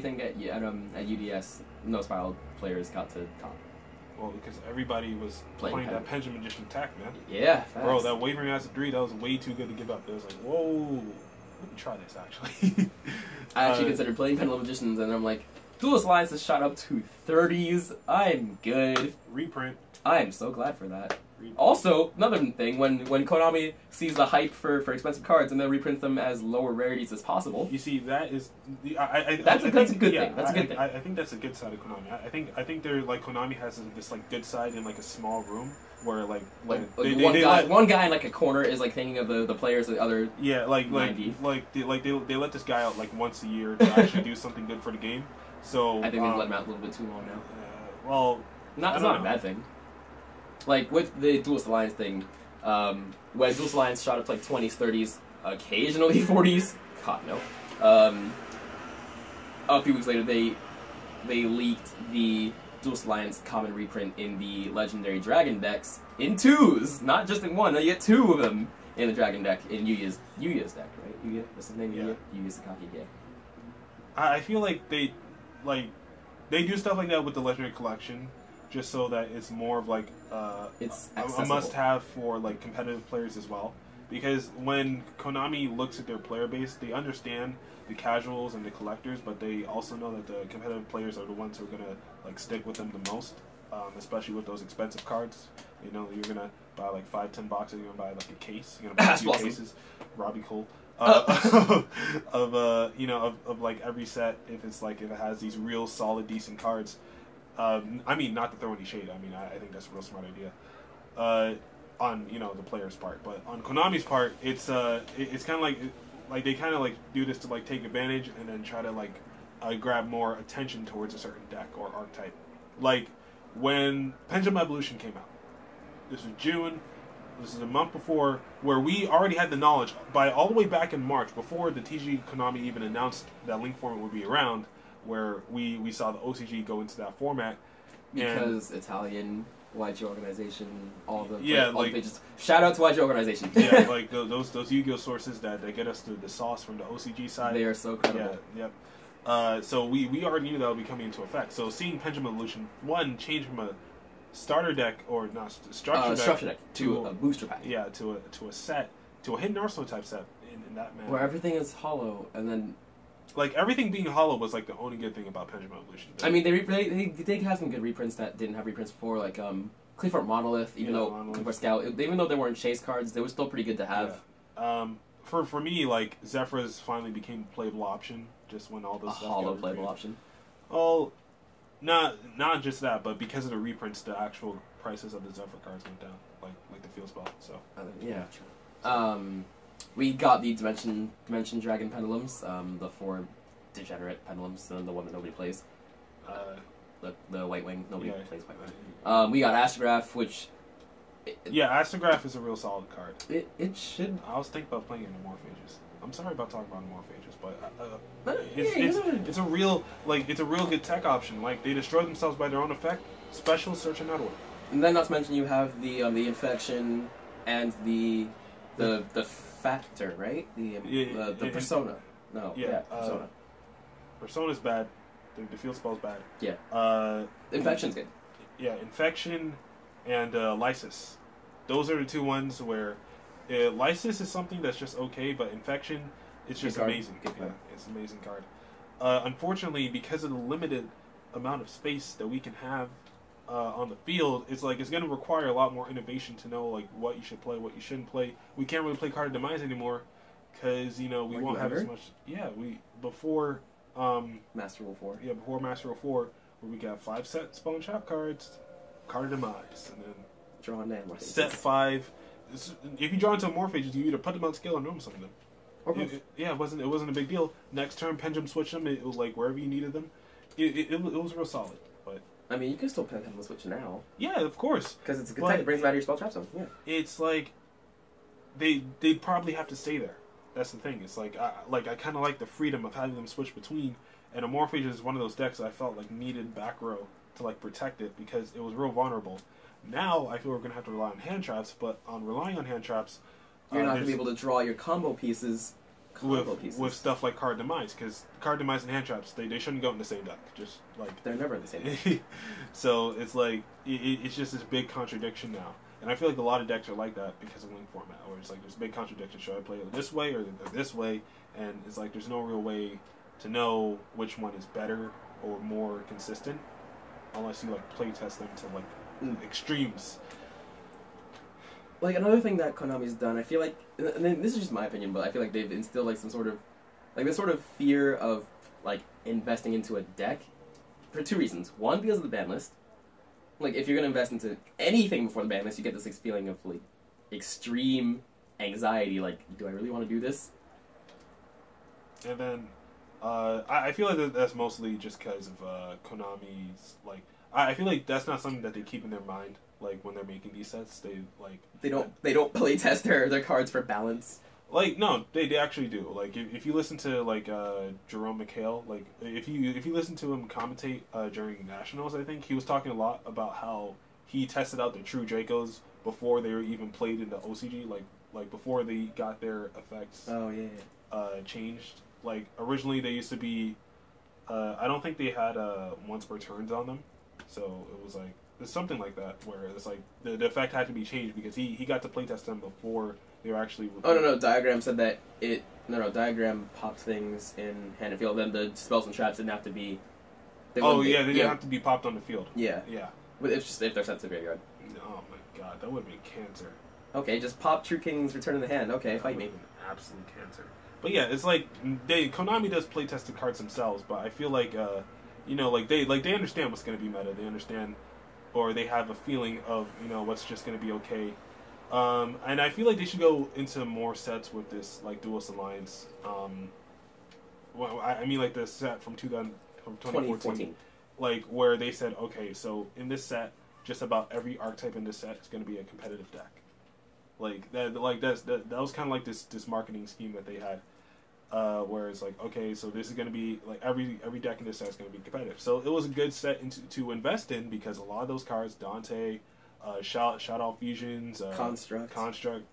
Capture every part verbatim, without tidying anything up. do you think at, at, um, at U D S no Spiral players got to top? Well, because everybody was playing, playing that Pendulum Magician attack, man. Yeah, facts. Bro, that Wavering Asset three, that was way too good to give up. It was like, whoa, let me try this, actually. I actually uh, considered playing Pendulum Magicians, and I'm like, Duelist Alliance has shot up to thirties. I'm good. Reprint. I am so glad for that. Reprint. Also, another thing, when, when Konami sees the hype for, for expensive cards and then reprints them as lower rarities as possible. You see, that is... The, I, I, that's, I, a, I that's think, a good yeah, thing. That's I, a good thing. I, I think that's a good side of Konami. I, I think I think they're, like, Konami has this, like, good side in, like, a small room where, like... like, like they, they, one, they, guy, like one guy in, like, a corner is, like, thinking of the, the players, the other yeah, like ninety. Like, like, they, like they, they let this guy out, like, once a year to actually do something good for the game. So, I think um, they've let him out a little bit too long now. Uh, well, not, it's not know. a bad thing. Like, with the Duelist Alliance thing, um, when Duelist Alliance shot up to like twenties, thirties, occasionally forties, God, no. Um, a few weeks later, they they leaked the Duelist Alliance common reprint in the Legendary Dragon decks in twos, not just in one. Now you get two of them in the Dragon deck, in Yuya's, Yuya's deck, right? Yuya? What's his name? Yeah. Yuya? Yuya Sakaki, yeah. I feel like they... Like, they do stuff like that with the Legendary Collection, just so that it's more of like uh, it's a, a must-have for like competitive players as well. Because when Konami looks at their player base, they understand the casuals and the collectors, but they also know that the competitive players are the ones who are gonna like stick with them the most, um, especially with those expensive cards. You know, you're gonna buy like five, ten boxes. You're gonna buy like a case. You're gonna buy two awesome. cases. Robbie Cole. Uh, of uh, you know, of, of like every set, if it's like if it has these real solid decent cards, um, I mean, not to throw any shade. I mean, I, I think that's a real smart idea, uh, on you know the player's part, but on Konami's part, it's uh, it, it's kind of like like they kind of like do this to like take advantage and then try to like uh, grab more attention towards a certain deck or archetype. Like when Pendulum Evolution came out, this was June. This is a month before, where we already had the knowledge, by all the way back in March, before the T G Konami even announced that Link Format would be around, where we, we saw the O C G go into that format. Because and, Italian, Y G organization, all the yeah, all like, the pages. Shout out to Y G organization. Yeah, like the, those those Yu-Gi-Oh! Sources that, that get us the, the sauce from the O C G side. They are so credible. Yeah, yep. Uh, so we, we already knew that would be coming into effect. So seeing Pendulum Evolution one change from a starter deck or not structure, uh, deck, structure deck to, to a, a booster pack. Yeah, to a to a set, to a hidden arsenal type set in, in that manner. Where everything is hollow, and then like everything being hollow was like the only good thing about Pendulum Evolution. They, I mean, they they they, they had some good reprints that didn't have reprints before, like um Clefort Monolith. Even yeah, though Clefort Scout, even though they weren't chase cards, they were still pretty good to have. Yeah. Um, for for me, like Zephyr's finally became a playable option. Just when all those a stuff hollow playable option. Well. Not not just that, but because of the reprints, the actual prices of the Zephyr cards went down, like like the field spell. So uh, yeah, um, we got the Dimension Dimension Dragon pendulums, um, the four degenerate pendulums, the, the one that nobody plays, uh, the the White Wing. Nobody yeah, plays White Wing. Um, we got Astrograph, which it, yeah, Astrograph is a real solid card. It it should. I was thinking about playing in Amorphages. I'm sorry about talking about Amorphages, but uh, it's, it's, it's a real like it's a real good tech option. Like they destroy themselves by their own effect. Special search and network. And then not to mention you have the um, the infection and the the the factor, right? The um, yeah, uh, the yeah, persona. No, yeah, yeah persona. Uh, persona's bad. The, the field spell's bad. Yeah. Uh, Infection's good. Yeah, infection and uh, lysis. Those are the two ones where. Yeah, Lysis is something that's just okay, but Infection, it's just amazing. Yeah, it's an amazing card. Uh, unfortunately, because of the limited amount of space that we can have uh, on the field, it's like it's going to require a lot more innovation to know like what you should play, what you shouldn't play. We can't really play Card of Demise anymore because you know we won't have as much. Yeah, we before um, Master Rule Four. Yeah, before Master Rule Four, where we got five set Spell and Trap cards, Card of Demise, and then draw a name. Set five. If you draw into Amorphages, you either put them on scale or normal summon them. Or it, it, yeah, it wasn't it wasn't a big deal. Next turn, Pendulum switch them. It, it was like wherever you needed them. It, it, it, it was real solid. But I mean, you can still Pendulum switch now. Yeah, of course. Because it's a good tech. It brings them out of your spell trap zone. Yeah. It's like they they probably have to stay there. That's the thing. It's like I like I kind of like the freedom of having them switch between. And Amorphages is one of those decks that I felt like needed back row to like protect it because it was real vulnerable. Now, I feel we're going to have to rely on hand traps, but on relying on hand traps... You're uh, not going to be able to draw your combo pieces combo with, pieces. With stuff like Card Demise, because Card Demise and Hand Traps, they, they shouldn't go in the same deck. Just like they're never in the same deck. So it's like, it, it's just this big contradiction now. And I feel like a lot of decks are like that because of Link Format, where it's like there's big contradiction. Should I play it this way or this way? And it's like there's no real way to know which one is better or more consistent unless you like playtest them to like mm. extremes. Like another thing that Konami's done, I feel like, and this is just my opinion, but I feel like they've instilled like some sort of, like this sort of fear of like investing into a deck for two reasons. One, because of the ban list. Like, if you're going to invest into anything before the ban list, you get this like, feeling of, like, extreme anxiety. Like, do I really want to do this? And then, uh, I, I feel like that's mostly just because of uh, Konami's, like... I, I feel like that's not something that they keep in their mind, like, when they're making these sets. They, like... They don't, they don't play test their, their cards for balance. Like, no, they, they actually do. Like, if, if you listen to, like, uh, Jerome McHale, like, if you if you listen to him commentate uh, during Nationals, I think, he was talking a lot about how he tested out the True Dracos before they were even played in the O C G, like, like before they got their effects oh, yeah, yeah. Uh, changed. Like, originally they used to be, uh, I don't think they had uh, once per turns on them, so it was, like, there's something like that, where it's, like, the, the effect had to be changed because he, he got to playtest them before... They were actually... Oh, no, no, Diagram said that it... No, no, Diagram popped things in hand and field, then the spells and traps didn't have to be... They oh, yeah, be, they didn't yeah. have to be popped on the field. Yeah. Yeah. But it's just if they're sent to the graveyard. Oh, my God, that would have been cancer. Okay, just pop True King's Return in the hand. Okay, that fight me. Absolute cancer. But, yeah, it's like... they Konami does playtest the cards themselves, but I feel like, uh... you know, like, they like they understand what's going to be meta. They understand... Or they have a feeling of, you know, what's just going to be okay... Um, and I feel like they should go into more sets with this, like, Duelist Alliance. Um, well, I, I mean, like, the set from, two thousand, from twenty fourteen, twenty fourteen. Like, where they said, okay, so in this set, just about every archetype in this set is going to be a competitive deck. Like, that Like that's, that, that was kind of like this, this marketing scheme that they had, uh, where it's like, okay, so this is going to be, like, every every deck in this set is going to be competitive. So it was a good set into, to invest in because a lot of those cards, Dante... Uh, shout, shout out fusions, uh, construct, construct.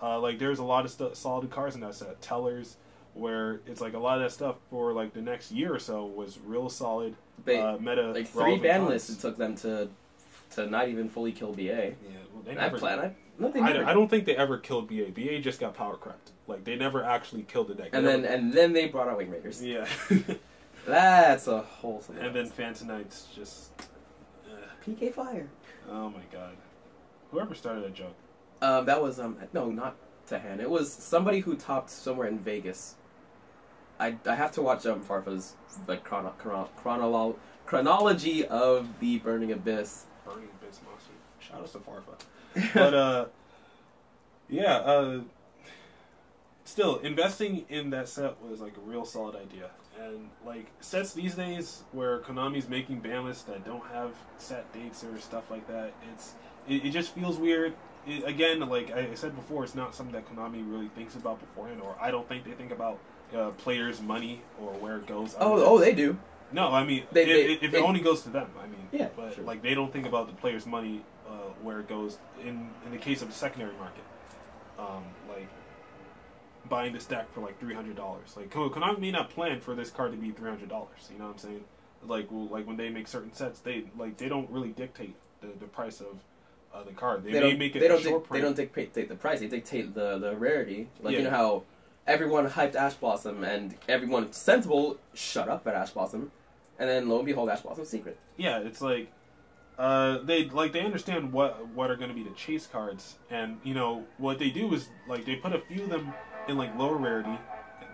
Uh, like there's a lot of st solid cards in that set. Tellers, where it's like a lot of that stuff for like the next year or so was real solid. They, uh, meta, like three ban lists. It took them to to not even fully kill B A. Yeah, well, they never. I, plan, I, no, they never I, I don't think they ever killed B A. B A just got power crept. Like they never actually killed the deck. And they then never... and then they brought out Wing Raiders. Yeah, that's a whole thing. And then Phantomites just uh, P K Fire. Oh my God! Whoever started that joke? Um, that was um no, not Tahan. It was somebody who topped somewhere in Vegas. I I have to watch um Farfa's like chrono, chrono, chronolo, chronology of the Burning Abyss. Burning Abyss monster. Shout out to Farfa. But uh, yeah. Uh, still investing in that set was like a real solid idea. And, like, sets these days where Konami's making ban lists that don't have set dates or stuff like that, it's it, it just feels weird. It, again, like I said before, it's not something that Konami really thinks about beforehand, or I don't think they think about uh, players' money or where it goes. Oh, know. oh, they do. No, I mean, they, if, they, if they, it they, only goes to them, I mean. Yeah, But, sure. like, they don't think about the players' money uh, where it goes in, in the case of the secondary market. Um, like... buying this deck for like three hundred dollars. Like, Konami may not plan for this card to be three hundred dollars, you know what I'm saying? Like, well, like when they make certain sets, they like they don't really dictate the, the price of uh, the card. They, they may make it they don't short They don't dictate the price, they dictate the, the rarity. Like, yeah. You know how everyone hyped Ash Blossom and everyone sensible shut up at Ash Blossom, and then lo and behold, Ash Blossom's secret. Yeah, it's like, Uh, they like they understand what what are going to be the chase cards, and you know what they do is like they put a few of them in like lower rarity,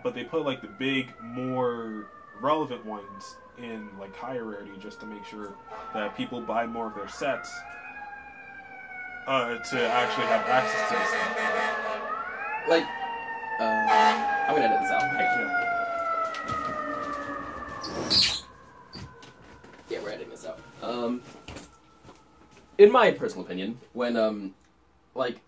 but they put like the big more relevant ones in like higher rarity just to make sure that people buy more of their sets uh, to actually have access to this stuff. Like, uh, I'm gonna edit this out. Right? Yeah. yeah, we're editing this out. Um. In my personal opinion, when, um, like,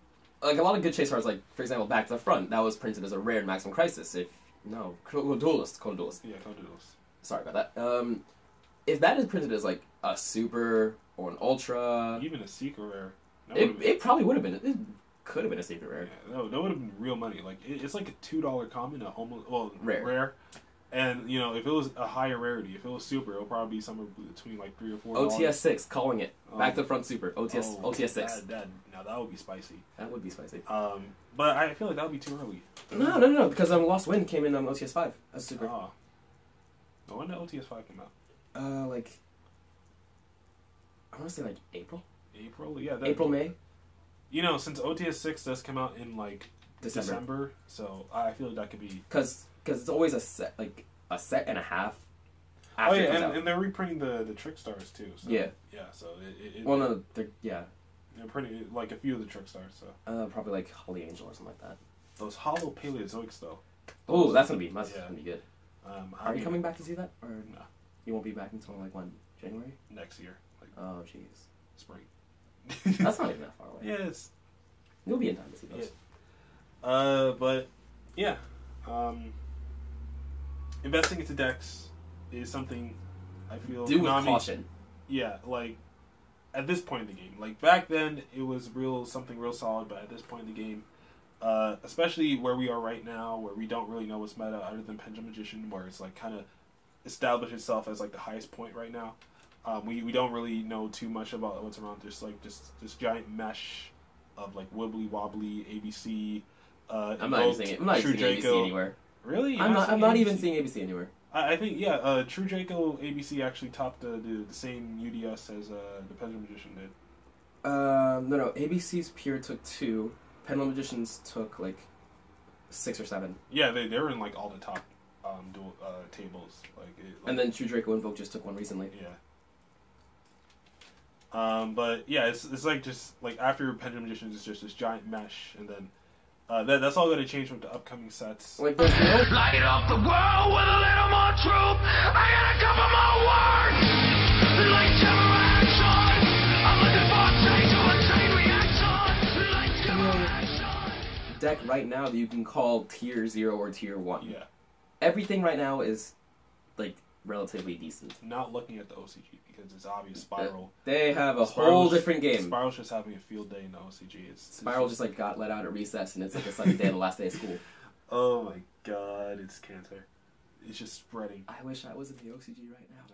like a lot of good chase cards, like, for example, Back to the Front, that was printed as a rare in Maximum Crisis. If, no, Condulus, Condulus. Yeah, Condulus. Sorry about that. Um, if that is printed as, like, a super or an ultra... Even a secret rare. It, it probably would have been. It could have been a secret rare. Yeah, no, that would have been real money. Like it, it's like a two dollar common, a almost well rare. rare. And you know, if it was a higher rarity, if it was super, it'll probably be somewhere between like three or four. O T S six, calling it um, back to front super. O T S oh, O T S six. That, that, now that would be spicy. That would be spicy. Um, but I feel like that would be too early. No, no, no, no, because um, Lost Wind came in on O T S five as super. Oh. But when did O T S five come out? Uh, like I want to say like April. April, yeah. April, be, May. You know, since O T S six does come out in like December, December so I feel like that could be because. Because it's always a set, like a set and a half. After oh yeah, and, and they're reprinting the the trick stars too. So. Yeah, yeah. So it. it well, no, they're yeah. They're pretty like a few of the trick stars. So uh, probably like Holy Angel or something like that. Those hollow Paleozoics though. Oh, that's gonna be that's yeah. gonna be good. Um, Are I mean, you coming back to see that or no? Nah. You won't be back until like when January next year. Like, oh jeez, spring. That's not even that far away. Yeah, it's. You'll be in time to see those. Yeah. Uh, but yeah. Um. Investing into decks is something I feel do with Konami, caution. Yeah, like at this point in the game, like back then it was real something real solid, but at this point in the game, uh, especially where we are right now, where we don't really know what's meta other than Pendulum Magician, where it's like kind of established itself as like the highest point right now. Um, we we don't really know too much about what's around. There's like just this giant mesh of like wibbly wobbly A B C. Uh, I'm not using it. I'm not using A B C anywhere. Really? I'm not, I'm not even seeing A B C anywhere. I, I think, yeah, uh, True Draco A B C actually topped the, the, the same U D S as uh, the Pendulum Magician did. Um, no, no, A B C's Pure took two. Pendulum Magicians took, like, six or seven. Yeah, they, they were in, like, all the top um, dual, uh, tables. Like, it, like, and then True Draco Invoke just took one recently. Yeah. Um, but, yeah, it's, it's like just, like, after Pendulum Magicians, it's just this giant mesh, and then... Uh, that, that's all going to change with the upcoming sets. Like there's no light up the world with a little more truth. I got a couple more words. Like generation, I'm looking for a change or a chain reaction. Like generation. Deck right now that you can call tier zero or tier one. Yeah. Everything right now is like relatively decent. Not looking at the O C G because it's obvious Spiral. They have a Spiral's, whole different game. Spiral's just having a field day in the O C G. It's, it's Spiral just like got let out at recess and it's like a Sunday day, the last day of school. Oh my god, it's cancer. It's just spreading. I wish I was in the O C G right now.